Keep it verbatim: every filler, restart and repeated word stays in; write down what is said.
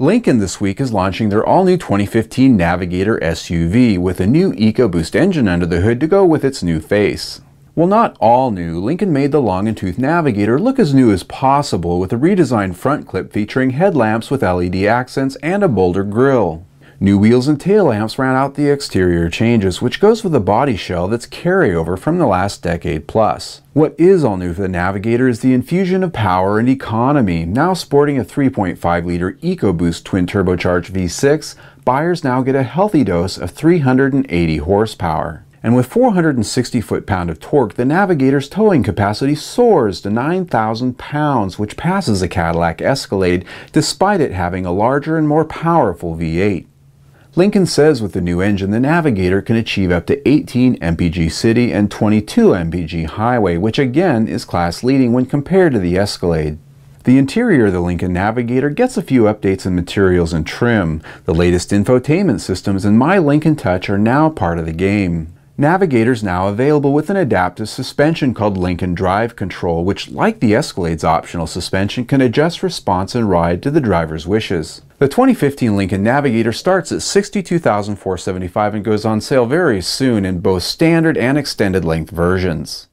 Lincoln this week is launching their all-new twenty fifteen Navigator S U V with a new EcoBoost engine under the hood to go with its new face. Well, not all new, Lincoln made the long and tooth Navigator look as new as possible with a redesigned front clip featuring headlamps with L E D accents and a bolder grille. New wheels and tail lamps round out the exterior changes, which goes with a body shell that's carryover from the last decade plus. What is all new for the Navigator is the infusion of power and economy. Now sporting a three point five liter EcoBoost twin-turbocharged V six, buyers now get a healthy dose of three hundred eighty horsepower. And with four hundred sixty foot-pound of torque, the Navigator's towing capacity soars to nine thousand pounds, which passes a Cadillac Escalade, despite it having a larger and more powerful V eight. Lincoln says with the new engine, the Navigator can achieve up to eighteen miles per gallon city and twenty-two miles per gallon highway, which again is class-leading when compared to the Escalade. The interior of the Lincoln Navigator gets a few updates in materials and trim. The latest infotainment systems and My Lincoln Touch are now part of the game. Navigator's now available with an adaptive suspension called Lincoln Drive Control, which, like the Escalade's optional suspension, can adjust response and ride to the driver's wishes. The twenty fifteen Lincoln Navigator starts at sixty-two thousand four hundred seventy-five dollars and goes on sale very soon in both standard and extended length versions.